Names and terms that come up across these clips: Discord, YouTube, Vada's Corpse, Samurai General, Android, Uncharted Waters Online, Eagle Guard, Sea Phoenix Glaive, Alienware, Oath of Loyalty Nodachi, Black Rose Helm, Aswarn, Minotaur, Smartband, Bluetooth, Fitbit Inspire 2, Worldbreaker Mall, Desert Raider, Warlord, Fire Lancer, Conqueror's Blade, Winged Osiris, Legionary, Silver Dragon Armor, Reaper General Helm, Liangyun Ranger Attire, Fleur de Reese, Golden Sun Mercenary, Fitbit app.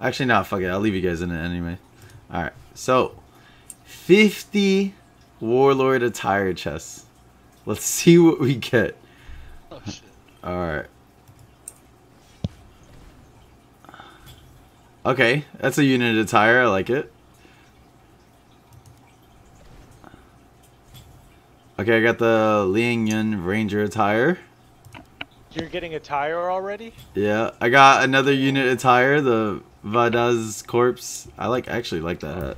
Actually, no, fuck it. I'll leave you guys in it anyway. Alright, so 50 Warlord attire chests. Let's see what we get. Oh, shit. Alright. Okay, that's a unit attire. I like it. Okay, I got the Liangyun Ranger Attire. You're getting attire already? Yeah, I got another unit attire, the Vada's Corpse. I actually like that hat.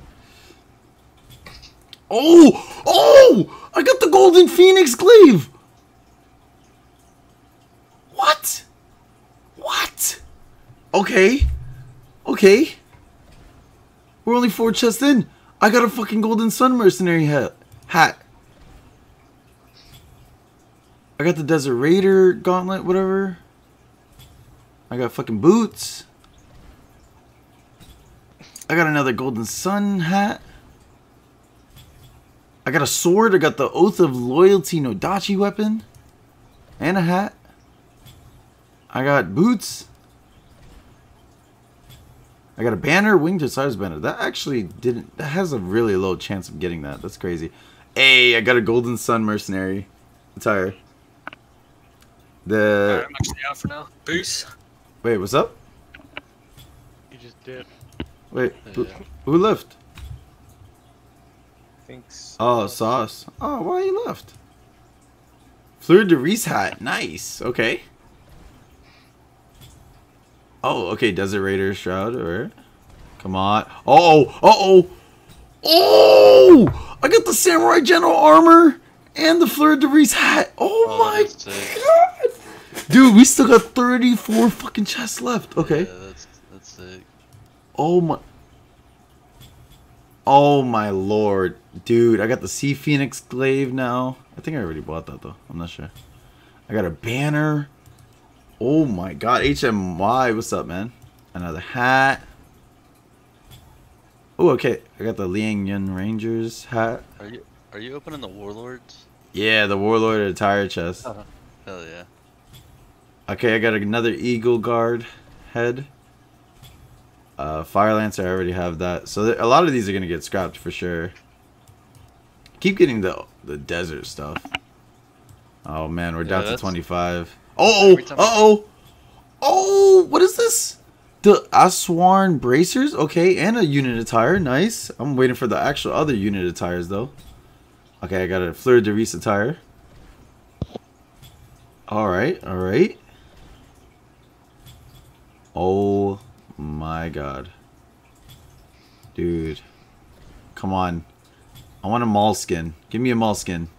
Oh! Oh! I got the Golden Phoenix Glaive! What? What? Okay. Okay. We're only 4 chests in. I got a fucking Golden Sun Mercenary hat. I got the Desert Raider gauntlet, whatever. I got fucking boots. I got another Golden Sun hat. I got a sword. I got the Oath of Loyalty Nodachi weapon. And a hat. I got boots. I got a banner, Winged Osiris banner. That has a really low chance of getting that. That's crazy. Hey, I got a Golden Sun Mercenary Attire. Alright, I'm actually out for now. Boost. Wait, what's up? You just dipped. Wait, who left? I think so. Oh, Sauce. Oh, why he left? Fleur de Reese hat. Nice. Okay. Oh, okay. Desert Raider Shroud. Alright. Come on. Uh-oh. Uh-oh. Oh! I got the Samurai General Armor! And the Fleur de Reese hat. Oh my god. Dude, we still got 34 fucking chests left. Okay. Yeah, that's sick. Oh my. Oh my lord. Dude, I got the Sea Phoenix Glaive now. I think I already bought that though. I'm not sure. I got a banner. Oh my god. HMY. What's up, man? Another hat. Oh, okay. I got the Liangyun Rangers hat. Are you opening the Warlords? Yeah, the Warlord attire chest. Uh-huh. Hell yeah. Okay, I got another Eagle Guard head. Fire Lancer, I already have that. So a lot of these are going to get scrapped for sure. Keep getting the desert stuff. Oh man, we're down to 25. Uh-oh! Uh-oh! Oh! What is this? The Aswarn bracers? Okay, and a unit attire. Nice. I'm waiting for the actual other unit attires though. Okay, I got a Fleur de Reese attire. Alright, alright. Oh my god. Dude. Come on. I want a Maul skin. Give me a Maul skin.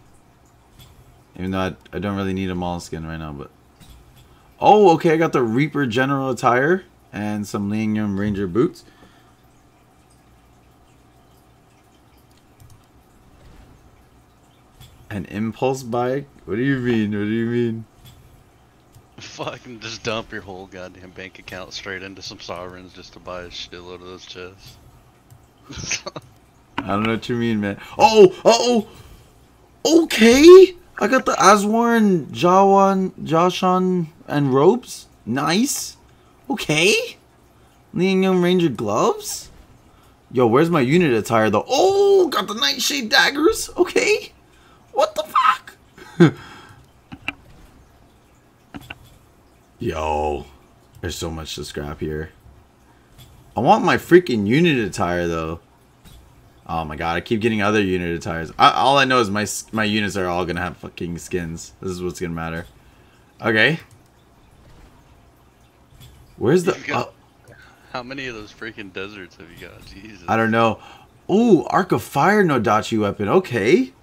Even though I don't really need a Maul skin right now, but... Oh, okay, I got the Reaper General attire. And some Liangyun Ranger boots. An impulse buy? What do you mean? What do you mean? Fucking just dump your whole goddamn bank account straight into some sovereigns just to buy a shitload of those chests. I don't know what you mean, man. Oh! Uh-oh! Okay! I got the Aswarn, Jashan, and robes. Nice! Okay! Liangyun Ranger gloves? Yo, where's my unit attire though? Oh! Got the Nightshade daggers! Okay! What the fuck? Yo, there's so much to scrap here. I want my freaking unit attire though. Oh my god, I keep getting other unit attires. All I know is my units are all gonna have fucking skins. This is what's gonna matter. Okay. Where's the? How many of those freaking deserts have you got? Jesus. I don't know. Ooh, Arc of Fire Nodachi weapon. Okay.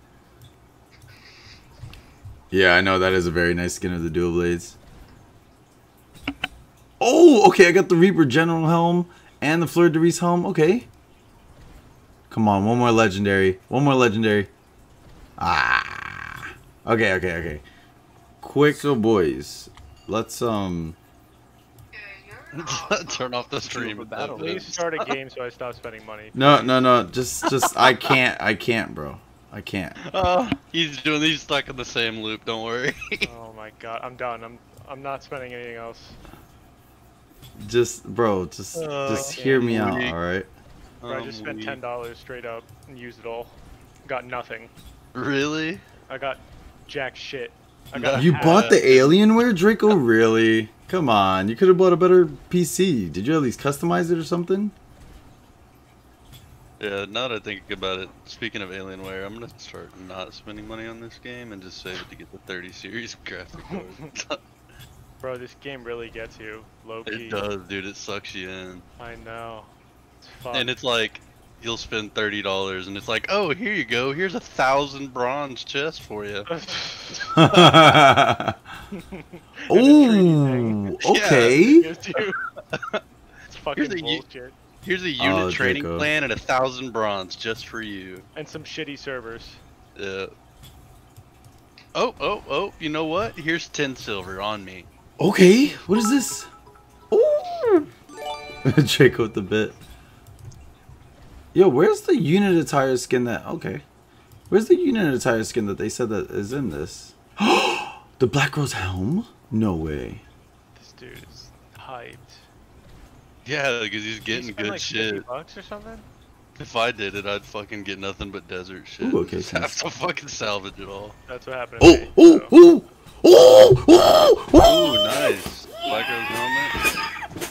Yeah, I know, that is a very nice skin of the dual blades. Oh, okay, I got the Reaper General Helm and the Fleur de Reese Helm, okay. Come on, one more legendary. One more legendary. Ah. Okay, okay, okay. Quick, so boys. Let's, turn off the stream. Please start a game so I stop spending money. No, no, no, just, I can't, bro. I can't. Oh, he's stuck in the same loop. Don't worry. Oh my god, I'm done. I'm not spending anything else. Just, bro, just hear me out, all right? I just spent $10 straight up and used it all. Got nothing. Really? I got jack shit. I got you bought the Alienware, Draco? Really? Come on, you could have bought a better PC. Did you at least customize it or something? Yeah, now that I think about it, speaking of Alienware, I'm gonna start not spending money on this game and just save it to get the 30 series graphic card. Bro, this game really gets you, low-key. It does, dude. It sucks you in. I know. It's fucked. And it's like, you'll spend $30, and it's like, oh, here you go. Here's 1,000 bronze chests for you. Ooh, okay. Yeah, it's fucking bullshit. Here's a unit training plan and 1,000 bronze just for you. And some shitty servers. Yeah. Oh, you know what? Here's 10 silver on me. Okay, what is this? Ooh! Draco with the bit. Yo, where's the unit attire skin that... Okay. Where's the unit attire skin that they said that is in this? The Black Rose Helm? No way. This dude is hyped. Yeah, because he's getting good like shit. $50 or something? If I did it, I'd fucking get nothing but desert shit. Ooh, okay, nice. I have to fucking salvage it all. That's what happened to me. Ooh, nice. Black Rose helmet.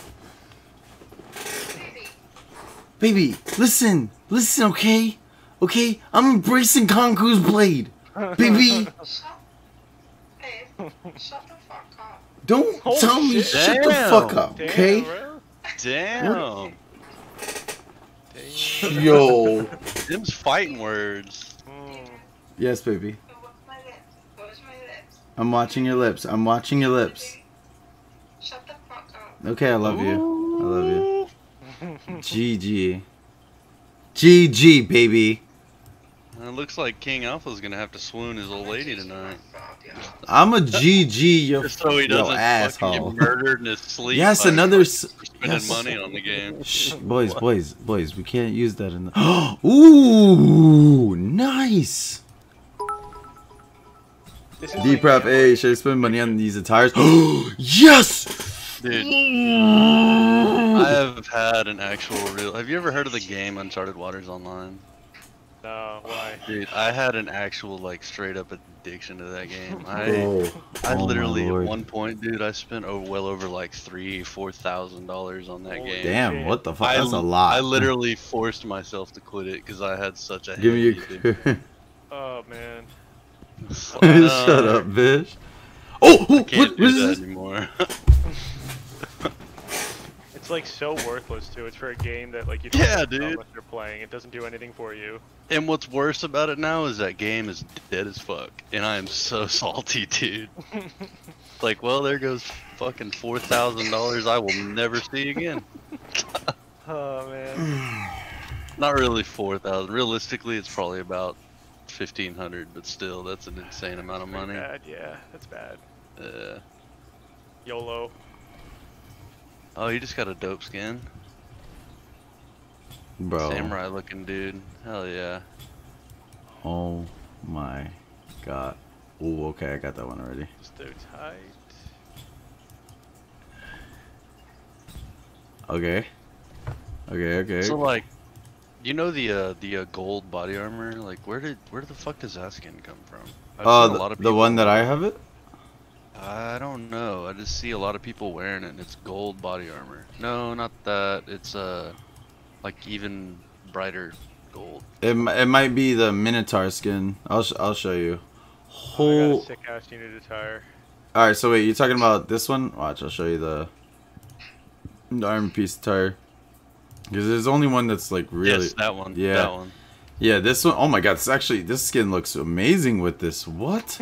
Baby, listen, okay? Okay? I'm embracing Conqueror's Blade. Baby. Hey, shut the fuck up. Don't tell me shut the fuck up, okay? Damn. Yo. Them's fighting words. Yes, baby. I'm watching your lips. I'm watching your lips. Shut the fuck up. Okay, I love you. I love you. GG. GG, baby. It looks like King Alpha's gonna have to swoon his old lady tonight. I'm a GG your so he doesn't asshole. Get murdered in his sleep. Yes, another. Spending money on the game. Shh, boys. We can't use that in the. Ooh, nice. Deprep A, should I spend money on these attires? Yes! Dude, I have had an actual real... Have you ever heard of the game Uncharted Waters Online? No, why? Dude, I had an actual, like, straight-up addiction to that game. I literally, at one point, dude, I spent well over, like, $3,000 to $4,000 on that game. Damn, what the fuck? That's a lot. I literally forced myself to quit it because I had such a... Give me your... Oh, man. Shut up, bitch. Oh, I can't do that anymore. It's like so worthless too. It's for a game that like you don't know what you're playing. It doesn't do anything for you. And what's worse about it now is that game is dead as fuck. And I am so salty, dude. Like, well, there goes fucking $4,000 I will never see again. Oh man. Not really 4,000. Realistically, it's probably about 1,500, but still, that's an insane amount of money. Bad, yeah, that's bad. YOLO. Oh, you just got a dope skin, bro. Samurai looking dude. Hell yeah. Oh my god. Ooh, okay, I got that one already. So tight. Okay. So like. You know the gold body armor? Like, where the fuck does that skin come from? Oh, the one that I have it? I don't know. I just see a lot of people wearing it, and it's gold body armor. No, not that. It's like even brighter gold. It might be the Minotaur skin. I'll show you. I got a sick ass unit attire. All right, so wait, you're talking about this one? Watch, I'll show you the armor piece attire. Because there's only one that's like really... Yes, that one. Yeah. That one. Yeah, this one. Oh my god, it's actually... This skin looks amazing with this. What?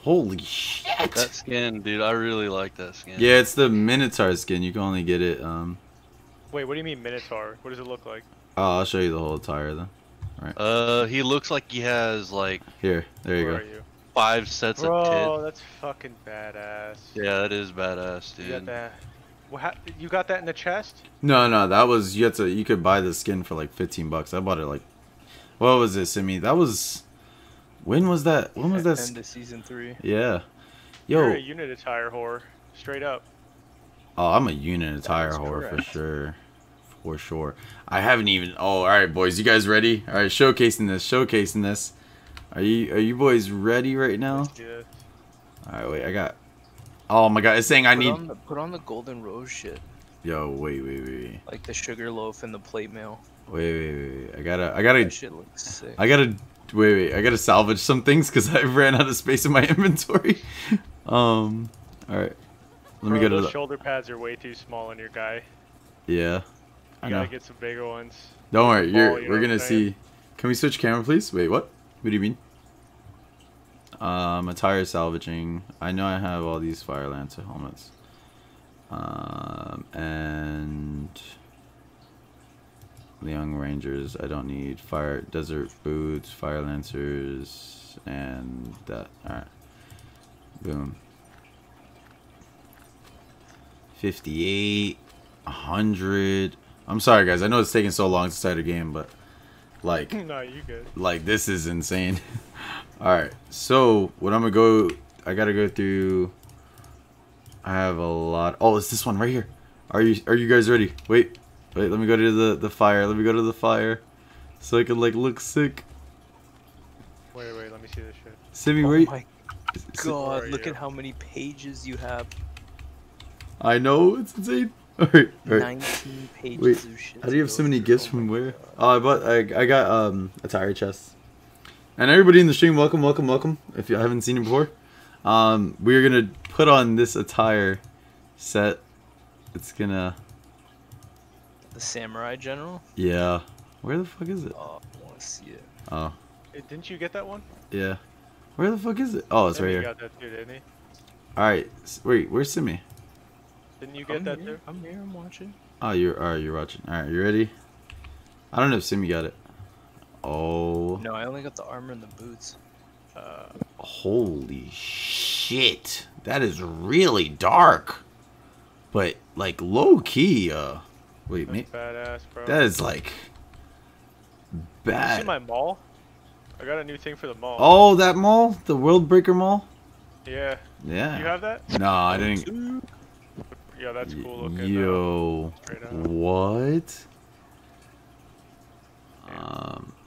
Holy shit. That skin, dude. I really like that skin. Yeah, it's the Minotaur skin. You can only get it... Wait, what do you mean Minotaur? What does it look like? Oh, I'll show you the whole attire then. All right. He looks like he has like... Here, there you go. Where are you? 5 sets of tits. Bro, that's fucking badass. Yeah, that is badass, dude. You got that. You got that in the chest? No, that was you could buy the skin for like $15. I bought it like, what was it, Simi? That was, when was that? When was that? End of season 3. Yeah. Yo. You're a unit attire whore, straight up. Oh, I'm a unit attire whore for sure. For sure. I haven't even... Oh, alright, boys. You guys ready? Alright, showcasing this. Showcasing this. Are you boys ready right now? Alright, wait. I got... Oh, my God. It's saying I need... put on the golden rose shit. Yo, wait. Like the sugar loaf and the plate mail. Wait. I gotta... That shit looks sick. I gotta... Wait. I gotta salvage some things because I ran out of space in my inventory. Alright. Let me go to the... shoulder pads are way too small on your guy. Yeah. I gotta get some bigger ones. Don't worry, we're gonna see... Can we switch camera, please? Wait, what? What do you mean? Attire salvaging. I know I have all these Fire Lancer helmets. And... Liangyun Rangers. I don't need fire... Desert boots, Fire Lancers, and that. Alright. Boom. 58. 100. I'm sorry, guys. I know it's taking so long to start a game, but like, no, you good. Like this is insane. All right, so what I'm gonna go, I gotta go through. I have a lot. Oh, it's this one right here. Are you guys ready? Wait. Let me go to the fire. Let me go to the fire, so I can like look sick. Wait. Let me see this shit. Simi, wait. Oh my God! Look at how many pages you have. I know, it's insane. All right. 19 pages of shit. How do you have so many gifts from where? Oh, I got attire chests. And everybody in the stream, welcome. If you haven't seen it before, we are gonna put on this attire set. It's gonna. The Samurai General. Yeah. Where the fuck is it? Oh, I want to see it. Oh. Didn't you get that one? Yeah. Where the fuck is it? Oh, it's right here. Got that too, didn't he? All right. Wait, where's Simi? Didn't you get I'm that here. There? I'm here, I'm watching. Oh, you're watching. Alright, you ready? I don't know if Simi got it. Oh. No, I only got the armor and the boots. Holy shit. That is really dark. But, like, low-key, Wait, mate. Badass, bro. That is, like... Bad. You see my mall? I got a new thing for the mall. Oh, that mall? The Worldbreaker Mall? Yeah. Yeah. You have that? No, I didn't... Yeah, that's cool looking. Yo, what?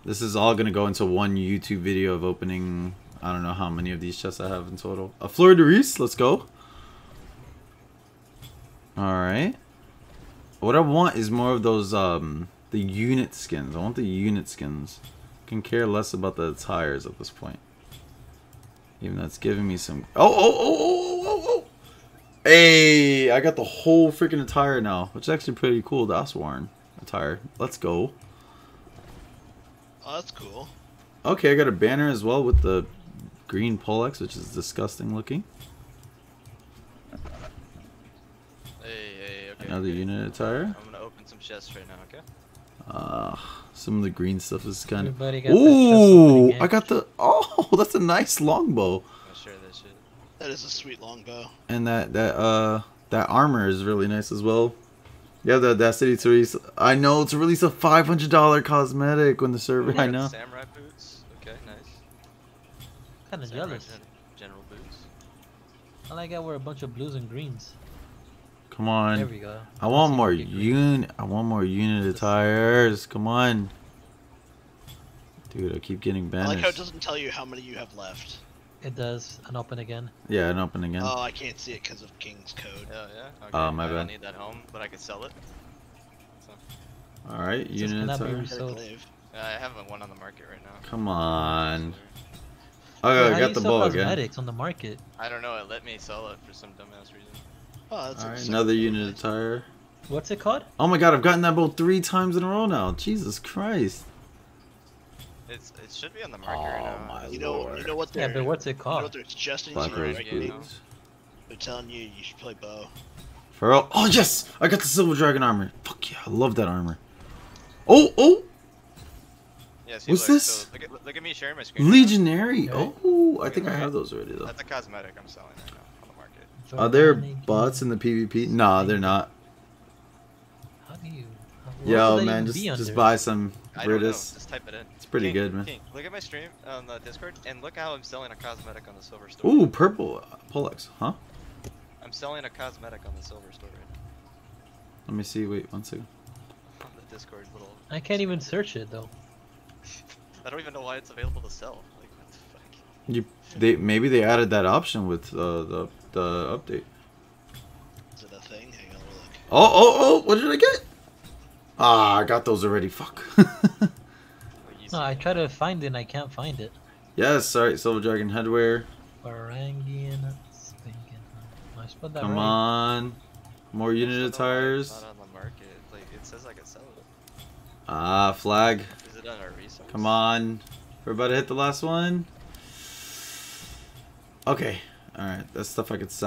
This is all gonna go into one YouTube video of opening. I don't know how many of these chests I have in total. A Fleur de Reese, let's go. All right. What I want is more of those the unit skins. I want the unit skins. I can care less about the attires at this point. Even though it's giving me some. Oh. Hey, I got the whole freaking attire now, which is actually pretty cool. The Aswarn attire. Let's go. Oh, that's cool. Okay, I got a banner as well with the green poleaxe, which is disgusting looking. Hey, okay. Another unit attire. I'm gonna open some chests right now, okay? Some of the green stuff is kind of. Ooh, I got the. Oh, that's a nice longbow. That is a sweet longbow. And that armor is really nice as well. Yeah, the audacity to release. I know to release a $500 cosmetic on the server. I know. Samurai boots. Okay, nice. Kind of jealous. General boots. I like I wear a bunch of blues and greens. Come on. There we go. I want more unit. I want more unit attires. Come on. Dude, I keep getting banished. I like how it doesn't tell you how many you have left. It does. An open again. Yeah, an open again. Oh, I can't see it because of King's code. Oh, yeah? Okay. My bad. I need that home, but I could sell it. So. Alright, unit attire. I have one on the market right now. Come on. Oh, yeah, I got the ball again. On the market? I don't know. It let me sell it for some dumbass reason. Oh, that's alright, another unit attire. What's it called? Oh my God, I've gotten that ball 3 times in a row now. Jesus Christ. It should be on the market right now. My Lord. You know what they're... Yeah, but what's it called? You know what they're suggesting to you right now? They're telling you you should play bow. For real? Oh, yes! I got the Silver Dragon Armor. Fuck yeah, I love that armor. Oh! Yeah, see, what's this? So, look at me sharing my screen. Legionary! Right? Oh, I think I have those already, though. That's a cosmetic I'm selling right now on the market. Are there bots in the PvP? Nah, they're not. How do you... Yo, man, just buy some... I don't know. Just type it in. It's pretty good, man. King, look at my stream on the Discord and look how I'm selling a cosmetic on the silver store. Ooh, purple Polex, huh? I'm selling a cosmetic on the silver store right now. Let me see. Wait, 1 second. On the Discord little. I can't even search it though. I don't even know why it's available to sell. Like, what the fuck? Maybe they added that option with the update. Is it a thing? Hang on, look. Oh! What did I get? Ah, I got those already. Fuck. No, I try to find it and I can't find it. Yes, alright, Silver Dragon headwear. Barangian stinking. I spelled that right. Come on. More unit attires. It's not on the market. Like, it says I can sell it. Ah, flag. Is it on our resource? Come on. We're about to hit the last one. Okay. Alright, that's stuff I could sell.